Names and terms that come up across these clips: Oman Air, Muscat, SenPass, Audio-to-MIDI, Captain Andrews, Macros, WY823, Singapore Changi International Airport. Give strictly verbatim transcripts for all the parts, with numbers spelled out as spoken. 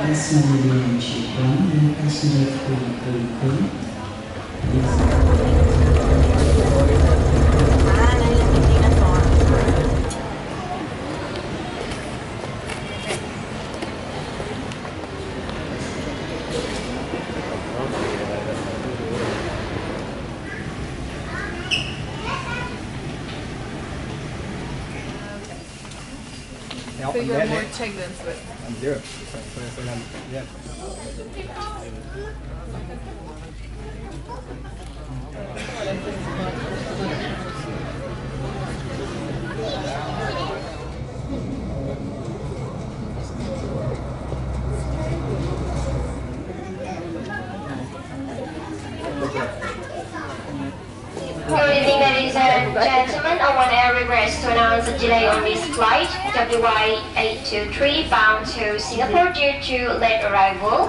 So you have more check than Swiss. I'm Europe. Yeah. Gentlemen, Oman Air regrets to announce a delay on this flight, W Y eight two three, bound to Singapore due to late arrival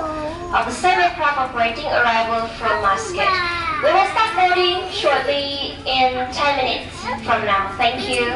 of the same aircraft operating arrival from Muscat. We will start boarding shortly in ten minutes from now. Thank you.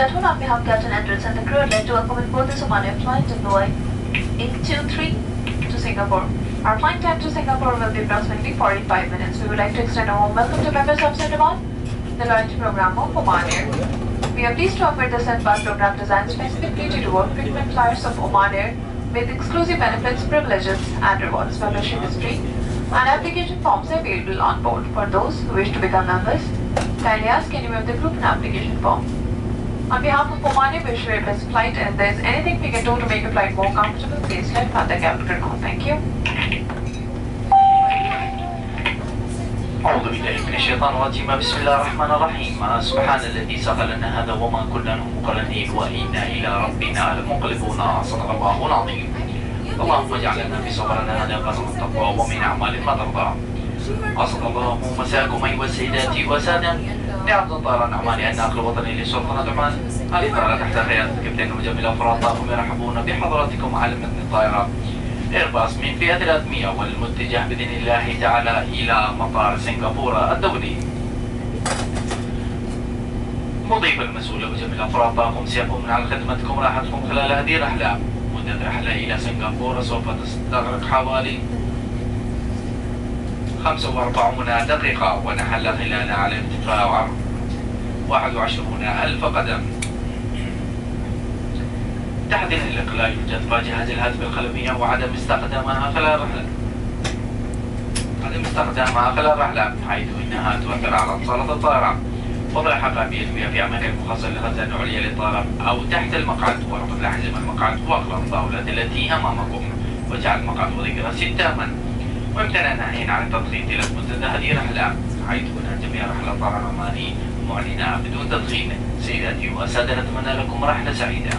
Gentlemen, on behalf of Captain Andrews and the crew, I'd like to welcome you aboard this Oman Air flight W Y eight two three to Singapore. Our flight time to Singapore will be approximately forty-five minutes. We would like to extend a warm welcome to members of SenPass, the loyalty program of Oman Air. We are pleased to operate the SenPass program designed specifically to reward frequent flyers of Oman Air with exclusive benefits, privileges, and rewards. Membership history and application forms are available on board. For those who wish to become members, kindly ask any member of the group an application form. On behalf of Oman Air, we wish you a best flight, and if there is anything we can do to make your flight more comfortable, please let the cabin crew know. Thank you. أعوذ بالله من الشيطان الرجيم بسم الله الرحمن الرحيم سبحان الذي سخر لنا هذا وما كنا له مقرنين وإنا إلى ربنا لمنقلبون صدق الله العظيم اللهم اجعلنا في صبرنا هذا قدر التقوى ومن أعمال ما ترضى أسعد الله مساكم أيها سيداتي وسادة نعم الطائرة النعمان أن أخل وطني لسلطنة عمان هذه الطائرة تحت قيادة كابتن وجميل أفراد طاقم يرحبون بحضراتكم على متن الطائرة إيرباص من فئة ثلاثمائة والمتجه بإذن الله تعالى إلى مطار سنغافورة الدولي. مضيف المسؤول وجميل أفراد طاقم سيقومون على خدمتكم راحتكم خلال هذه الرحلة. مدة الرحلة إلى سنغافورة سوف تستغرق حوالي خمسة وأربعين دقيقة ونحل خلالها على ارتفاع عرض واحد وعشرون ألف قدم. تحديدا لا يوجد فيها جهاز الهاتف الخلفية وعدم استخدامها خلال الرحلة. المستخدمة خلال الرحلة، حيث إنها تؤثر على صالة الطائرة. وضع حقائب في أماكن مخصصة لخزانة عليا للطائرة أو تحت المقعد، وربط لحزم المقعد وأقلام الطاولات التي أمامكم، وجعل المقعد وذكر ستاما. وامتنع نهائيا عن التضخيم لمدة مدة هذه الرحلة، حيث أن جميع رحلة الطائرة العماني معلنة بدون تضخيم. سيداتي وأسادة، نتمنى لكم رحلة سعيدة.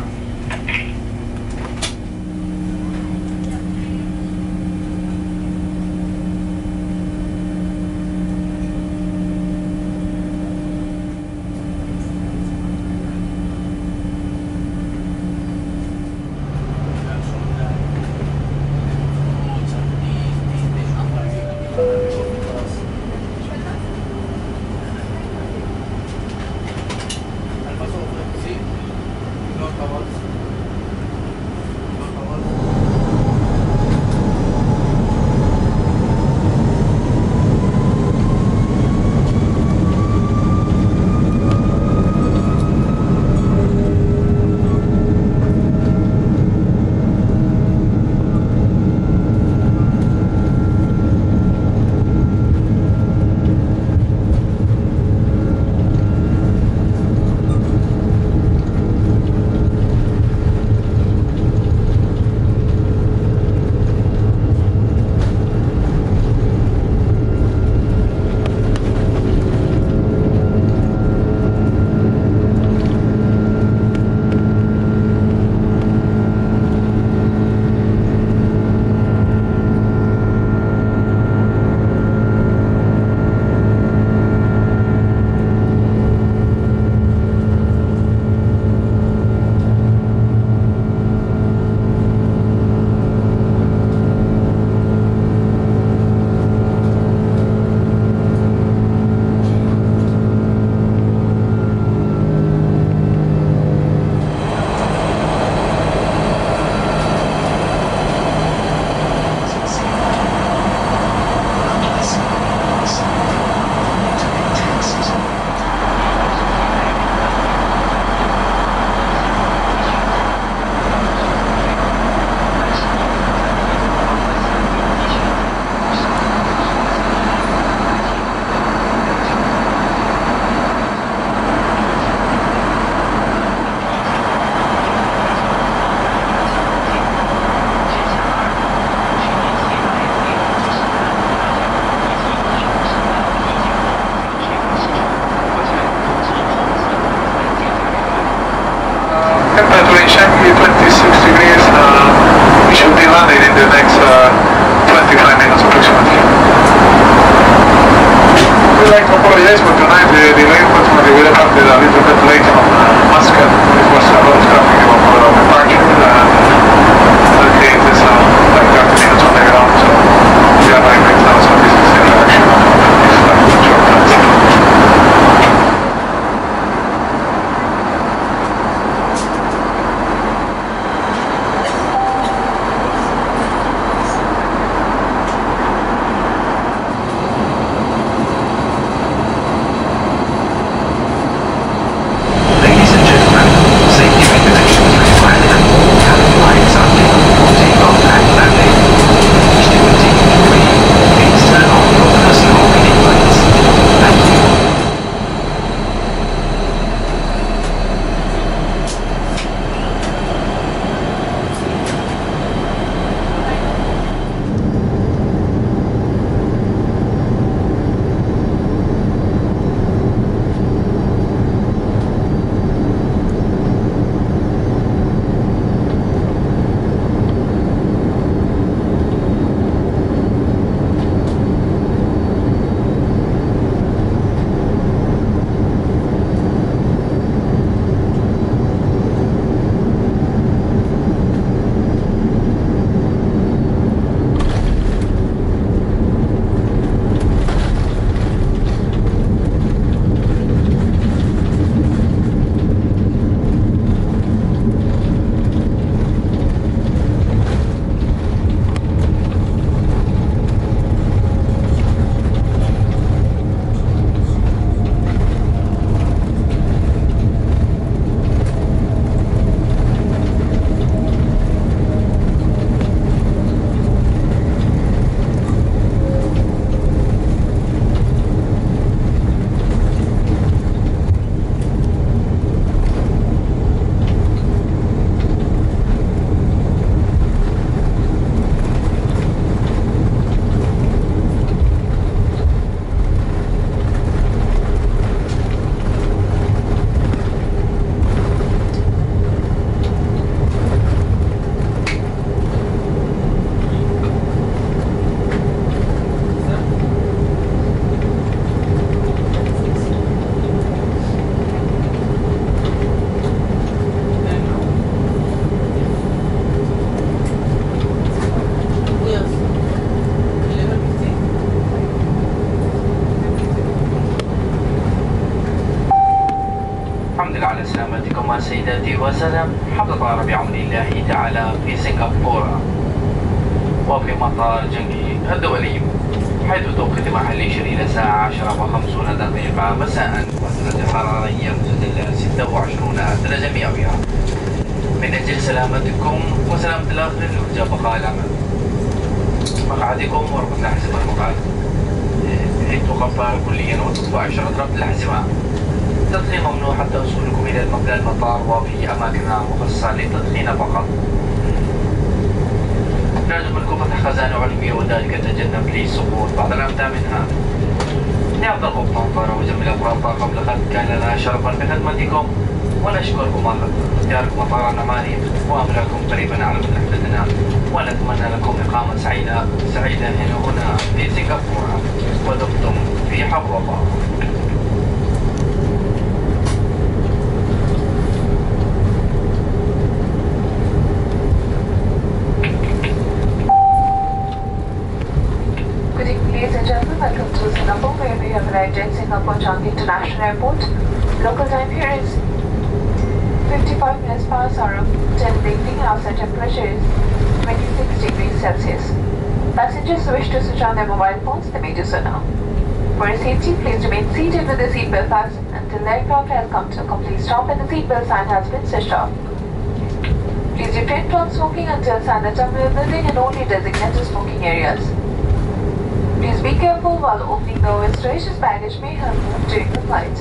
سيداتي وسلام حقق بعون الله تعالى في سنغافورة وفي مطار جنجي الدولي، حيث توقيت محلي إلى الساعة عشرة وخمسون دقيقة مساء ودرجة حرارية تسجل ستة وعشرون درجة مئوية. من أجل سلامتكم وسلامة الآخرين يرجى بقاء العمل مقعدكم وربطنا حزمة المقعد حيث تغفر كليا وتطبع عشرة ربط الحزمة. التدخين ممنوع حتى وصولكم إلى المبنى المطار وفي أماكنها مخصصة للتدخين فقط. نرجو منكم فتح خزانة علمية وذلك تجنب لي سقوط بعض الأمتعة منها. نعطي القبطان فارة وجميع أبراطة قبل خد كان لنا شرفا بخدمتكم ونشكركم على اختياركم مطارنا أماني وأمركم قريبا على مدحلتنا، ونتمنى لكم إقامة سعيدة سعيدة هنا هنا في سنغافورة ودمتم في حفظ الله. Welcome to Singapore, where we have arrived at Singapore Changi International Airport. Local time here is fifty-five minutes past hour of ten p m Outside temperature is twenty-six degrees Celsius. Passengers who wish to switch on their mobile phones, they may do so now. For your safety, please remain seated with the seatbelt fastened until the aircraft has come to a complete stop and the seatbelt sign has been switched off. Please refrain from smoking until inside the terminal building and only designated smoking areas. Please be careful while opening doors. Precious baggage may have moved during the flight.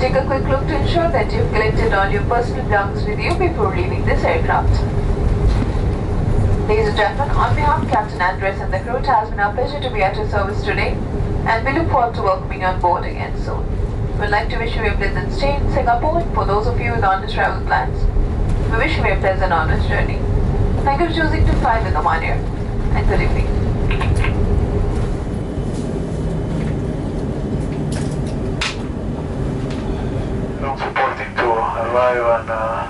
Take a quick look to ensure that you've collected all your personal belongings with you before leaving this aircraft. Ladies and gentlemen, on behalf of Captain Andrews and the crew, it has been our pleasure to be at your service today, and we look forward to welcoming you on board again soon. We'd like to wish you a pleasant stay in Singapore, and for those of you with honest travel plans, we wish you a pleasant, honest journey. Thank you for choosing to fly with Oman Air, and good evening. And uh,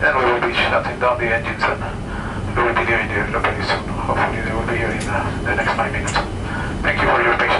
then we will be shutting down the engines and we will be here in the airport very soon. Hopefully they will be here in uh, the next nine minutes. Thank you for your patience.